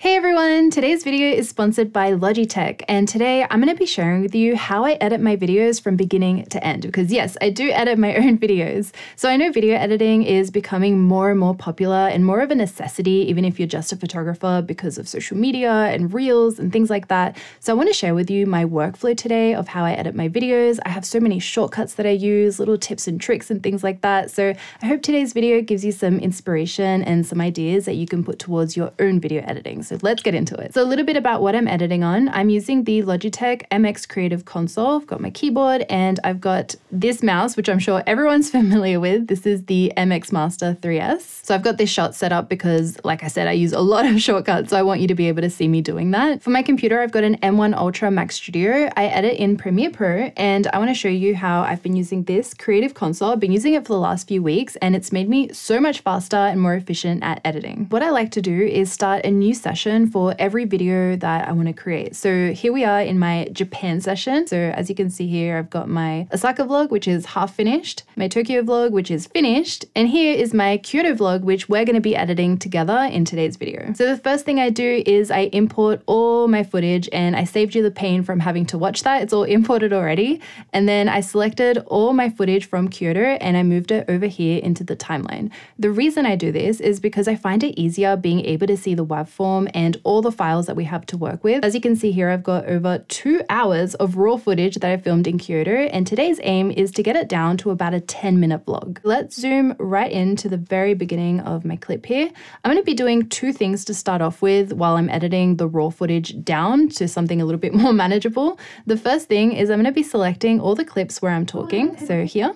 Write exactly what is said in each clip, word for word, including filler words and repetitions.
Hey everyone! Today's video is sponsored by Logitech, and today I'm going to be sharing with you how I edit my videos from beginning to end, because yes, I do edit my own videos. So I know video editing is becoming more and more popular and more of a necessity, even if you're just a photographer, because of social media and reels and things like that. So I want to share with you my workflow today of how I edit my videos. I have so many shortcuts that I use, little tips and tricks and things like that. So I hope today's video gives you some inspiration and some ideas that you can put towards your own video editing. So let's get into it. So a little bit about what I'm editing on. I'm using the Logitech M X Creative Console. I've got my keyboard and I've got this mouse, which I'm sure everyone's familiar with. This is the M X Master three S. So I've got this shot set up because, like I said, I use a lot of shortcuts. So I want you to be able to see me doing that. For my computer, I've got an M one Ultra Mac Studio. I edit in Premiere Pro, and I want to show you how I've been using this Creative Console. I've been using it for the last few weeks and it's made me so much faster and more efficient at editing. What I like to do is start a new session for every video that I want to create. So here we are in my Japan session. So as you can see here, I've got my Osaka vlog, which is half finished, my Tokyo vlog, which is finished, and here is my Kyoto vlog, which we're going to be editing together in today's video. So the first thing I do is I import all my footage, and I saved you the pain from having to watch that. It's all imported already. And then I selected all my footage from Kyoto and I moved it over here into the timeline. The reason I do this is because I find it easier being able to see the W A V form and all the files that we have to work with. As you can see here, I've got over two hours of raw footage that I filmed in Kyoto, and today's aim is to get it down to about a ten minute vlog. Let's zoom right into the very beginning of my clip here. I'm going to be doing two things to start off with while I'm editing the raw footage down to something a little bit more manageable. The first thing is I'm going to be selecting all the clips where I'm talking, so here.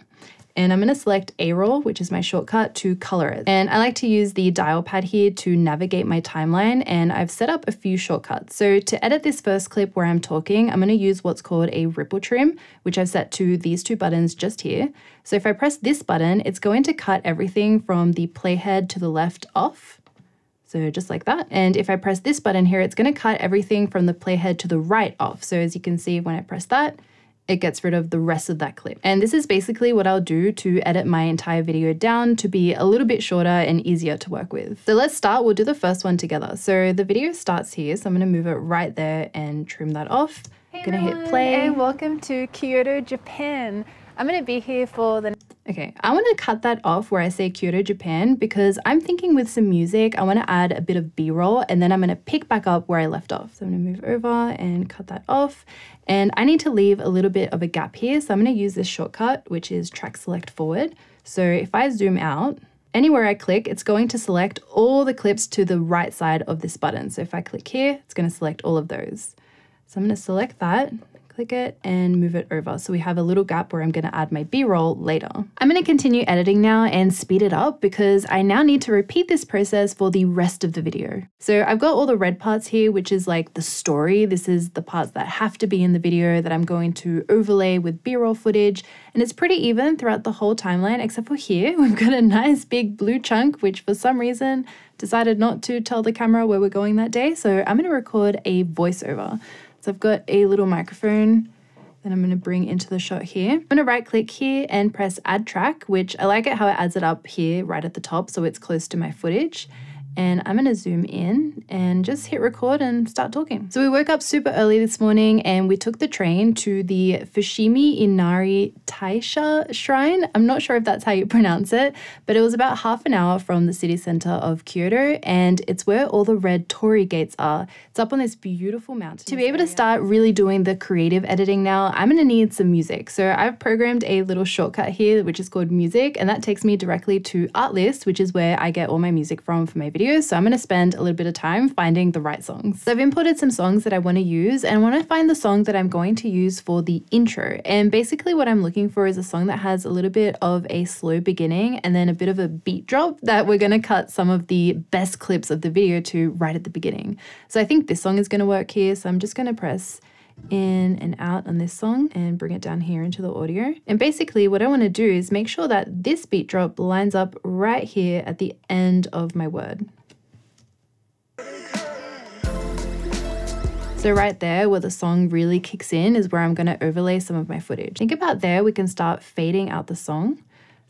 And I'm going to select A-roll, which is my shortcut, to color it. And I like to use the dial pad here to navigate my timeline, and I've set up a few shortcuts. So to edit this first clip where I'm talking, I'm going to use what's called a ripple trim, which I've set to these two buttons just here. So if I press this button, it's going to cut everything from the playhead to the left off. So just like that. And if I press this button here, it's going to cut everything from the playhead to the right off. So as you can see, when I press that, it gets rid of the rest of that clip. And this is basically what I'll do to edit my entire video down to be a little bit shorter and easier to work with. So let's start, we'll do the first one together. So the video starts here, so I'm gonna move it right there and trim that off. Hey gonna everyone. Hit play. Hey, welcome to Kyoto, Japan. I'm gonna be here for the Okay, I want to cut that off where I say Kyoto, Japan, because I'm thinking with some music, I want to add a bit of B-roll, and then I'm going to pick back up where I left off. So I'm going to move over and cut that off. And I need to leave a little bit of a gap here. So I'm going to use this shortcut, which is track select forward. So if I zoom out, anywhere I click, it's going to select all the clips to the right side of this button. So if I click here, it's going to select all of those. So I'm going to select that. Click it and move it over. So we have a little gap where I'm going to add my B-roll later. I'm going to continue editing now and speed it up because I now need to repeat this process for the rest of the video. So I've got all the red parts here, which is like the story. This is the parts that have to be in the video that I'm going to overlay with B-roll footage. And it's pretty even throughout the whole timeline, except for here, we've got a nice big blue chunk, which for some reason decided not to tell the camera where we're going that day. So I'm going to record a voiceover. So I've got a little microphone that I'm going to bring into the shot here. I'm going to right click here and press add track, which I like it how it adds it up here right at the top so it's close to my footage. And I'm going to zoom in and just hit record and start talking. So we woke up super early this morning and we took the train to the Fushimi Inari Taisha Shrine. I'm not sure if that's how you pronounce it, but it was about half an hour from the city center of Kyoto, and it's where all the red torii gates are. It's up on this beautiful mountain. To be able to start really doing the creative editing now, I'm going to need some music. So I've programmed a little shortcut here, which is called music, and that takes me directly to Artlist, which is where I get all my music from for my videos. So I'm going to spend a little bit of time finding the right songs. So I've imported some songs that I want to use, and I want to find the song that I'm going to use for the intro. And basically what I'm looking for is a song that has a little bit of a slow beginning and then a bit of a beat drop that we're going to cut some of the best clips of the video to right at the beginning. So I think this song is going to work here. So I'm just going to press in and out on this song and bring it down here into the audio. And basically what I want to do is make sure that this beat drop lines up right here at the end of my word. So right there where the song really kicks in is where I'm going to overlay some of my footage. Think about there we can start fading out the song.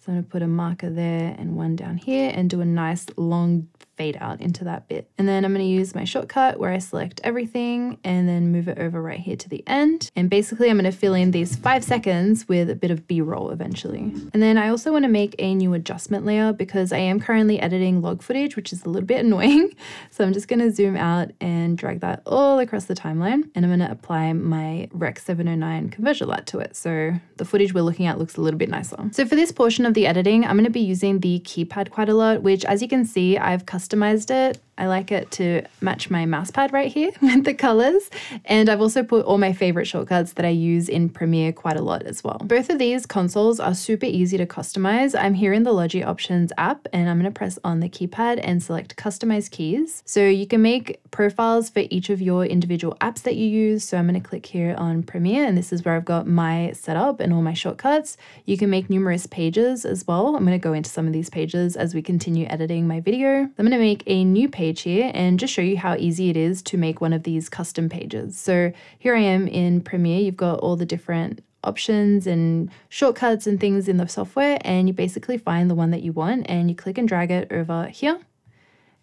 So I'm going to put a marker there and one down here and do a nice long fade out into that bit. And then I'm going to use my shortcut where I select everything and then move it over right here to the end. And basically I'm going to fill in these five seconds with a bit of B-roll eventually. And then I also want to make a new adjustment layer because I am currently editing log footage, which is a little bit annoying. So I'm just going to zoom out and drag that all across the timeline. And I'm going to apply my Rec seven oh nine conversion L U T to it. So the footage we're looking at looks a little bit nicer. So for this portion of the editing, I'm going to be using the keypad quite a lot, which as you can see, I've customized it. I like it to match my mouse pad right here with the colors. And I've also put all my favorite shortcuts that I use in Premiere quite a lot as well. Both of these consoles are super easy to customize. I'm here in the Logi options app and I'm going to press on the keypad and select customize keys. So you can make profiles for each of your individual apps that you use. So I'm going to click here on Premiere and this is where I've got my setup and all my shortcuts. You can make numerous pages as well. I'm going to go into some of these pages as we continue editing my video. I'm going to make a new page here and just show you how easy it is to make one of these custom pages. So here I am in Premiere, you've got all the different options and shortcuts and things in the software, and you basically find the one that you want and you click and drag it over here.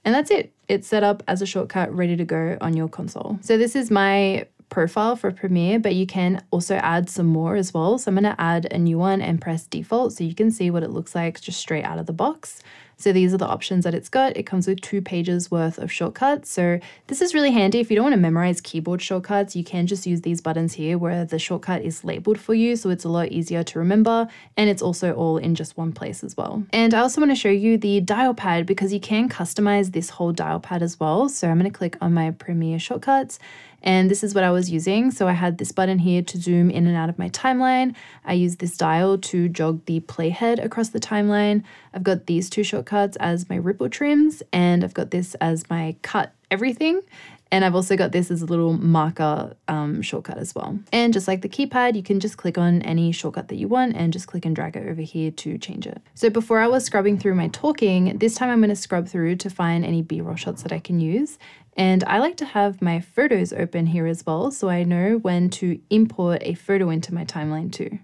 And that's it. It's set up as a shortcut ready to go on your console. So this is my profile for Premiere, but you can also add some more as well. So I'm going to add a new one and press default so you can see what it looks like just straight out of the box. So these are the options that it's got. It comes with two pages worth of shortcuts. So this is really handy. If you don't want to memorize keyboard shortcuts, you can just use these buttons here where the shortcut is labeled for you. So it's a lot easier to remember. And it's also all in just one place as well. And I also want to show you the dial pad because you can customize this whole dial pad as well. So I'm going to click on my Premiere shortcuts. And this is what I was using. So I had this button here to zoom in and out of my timeline. I used this dial to jog the playhead across the timeline. I've got these two shortcuts as my ripple trims, and I've got this as my cut everything. And I've also got this as a little marker um, shortcut as well. And just like the keypad, you can just click on any shortcut that you want and just click and drag it over here to change it. So before I was scrubbing through my talking, this time I'm going to scrub through to find any B-roll shots that I can use. And I like to have my photos open here as well, so I know when to import a photo into my timeline too.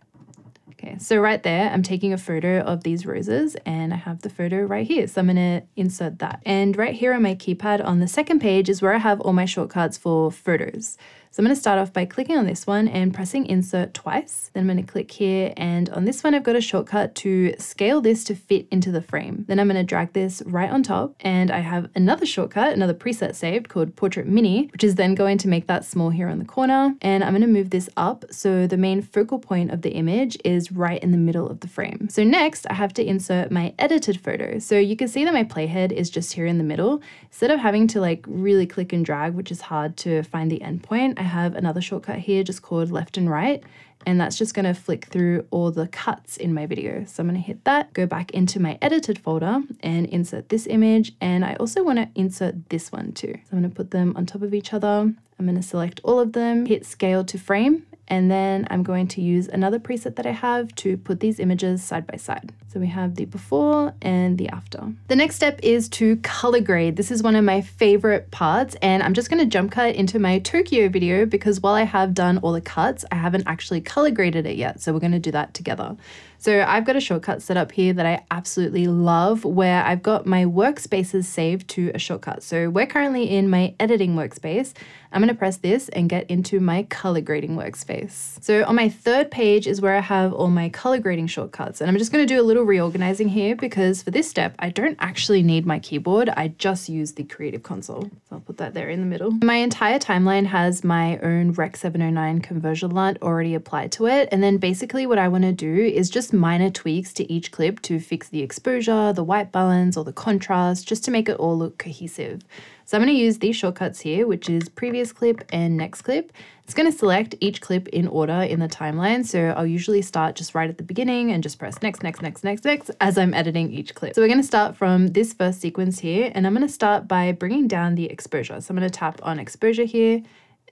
Okay, so right there, I'm taking a photo of these roses and I have the photo right here. So I'm going to insert that. And right here on my keypad on the second page is where I have all my shortcuts for photos. So I'm going to start off by clicking on this one and pressing insert twice. Then I'm going to click here, and on this one I've got a shortcut to scale this to fit into the frame. Then I'm going to drag this right on top, and I have another shortcut, another preset saved called Portrait Mini, which is then going to make that small here on the corner. And I'm going to move this up so the main focal point of the image is right in the middle of the frame. So next I have to insert my edited photo. So you can see that my playhead is just here in the middle. Instead of having to like really click and drag, which is hard to find the endpoint, I I have another shortcut here just called left and right, and that's just going to flick through all the cuts in my video. So I'm going to hit that, go back into my edited folder and insert this image, and I also want to insert this one too. So I'm going to put them on top of each other. I'm going to select all of them, hit scale to frame, and then I'm going to use another preset that I have to put these images side by side. So we have the before and the after. The next step is to color grade. This is one of my favorite parts, and I'm just going to jump cut into my Tokyo video because while I have done all the cuts, I haven't actually color graded it yet. So we're going to do that together. So I've got a shortcut set up here that I absolutely love where I've got my workspaces saved to a shortcut. So we're currently in my editing workspace. I'm going to press this and get into my color grading workspace. So on my third page is where I have all my color grading shortcuts. And I'm just going to do a little reorganizing here because for this step, I don't actually need my keyboard. I just use the Creative Console. So I'll put that there in the middle. My entire timeline has my own Rec seven oh nine conversion L U T already applied to it. And then basically what I want to do is just minor tweaks to each clip to fix the exposure, the white balance, or the contrast, just to make it all look cohesive. So I'm going to use these shortcuts here, which is previous clip and next clip. It's going to select each clip in order in the timeline. So I'll usually start just right at the beginning and just press next, next, next, next, next as I'm editing each clip. So we're going to start from this first sequence here, and I'm going to start by bringing down the exposure. So I'm going to tap on exposure here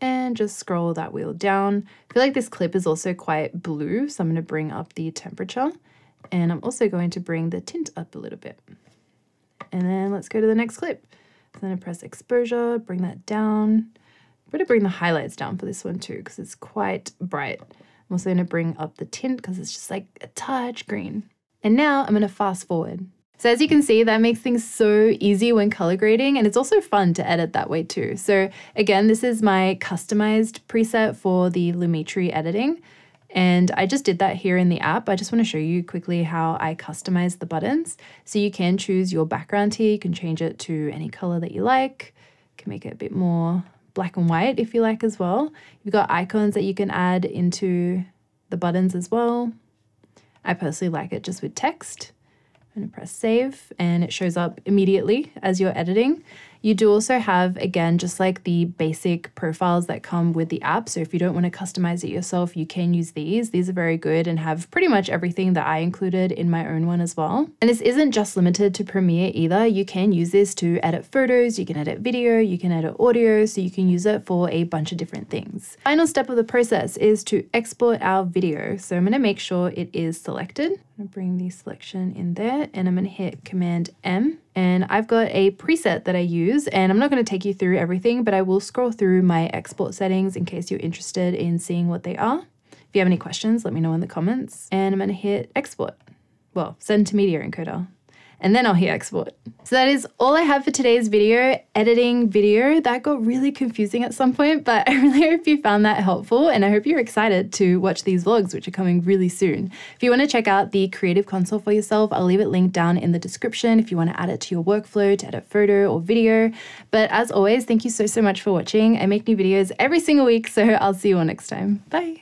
and just scroll that wheel down. I feel like this clip is also quite blue, so I'm going to bring up the temperature, and I'm also going to bring the tint up a little bit. And then let's go to the next clip. So I'm going to press exposure, bring that down. I'm going to bring the highlights down for this one too because it's quite bright. I'm also going to bring up the tint because it's just like a touch green. And now I'm going to fast forward. So as you can see, that makes things so easy when color grading, and it's also fun to edit that way too. So again, this is my customized preset for the Lumetri editing. And I just did that here in the app. I just want to show you quickly how I customize the buttons. So you can choose your background here. You can change it to any color that you like. You can make it a bit more black and white if you like as well. You've got icons that you can add into the buttons as well. I personally like it just with text. I'm going to press save and it shows up immediately as you're editing. You do also have, again, just like the basic profiles that come with the app. So if you don't want to customize it yourself, you can use these. These are very good and have pretty much everything that I included in my own one as well. And this isn't just limited to Premiere either. You can use this to edit photos, you can edit video, you can edit audio, so you can use it for a bunch of different things. Final step of the process is to export our video. So I'm going to make sure it is selected. I'm going to bring the selection in there and I'm going to hit Command M. And I've got a preset that I use, and I'm not going to take you through everything, but I will scroll through my export settings in case you're interested in seeing what they are. If you have any questions, let me know in the comments. And I'm going to hit export. Well, send to media encoder. And then I'll hit export. So that is all I have for today's video, editing video. That got really confusing at some point, but I really hope you found that helpful, and I hope you're excited to watch these vlogs, which are coming really soon. If you want to check out the Creative Console for yourself, I'll leave it linked down in the description if you want to add it to your workflow to edit photo or video. But as always, thank you so, so much for watching. I make new videos every single week, so I'll see you all next time. Bye.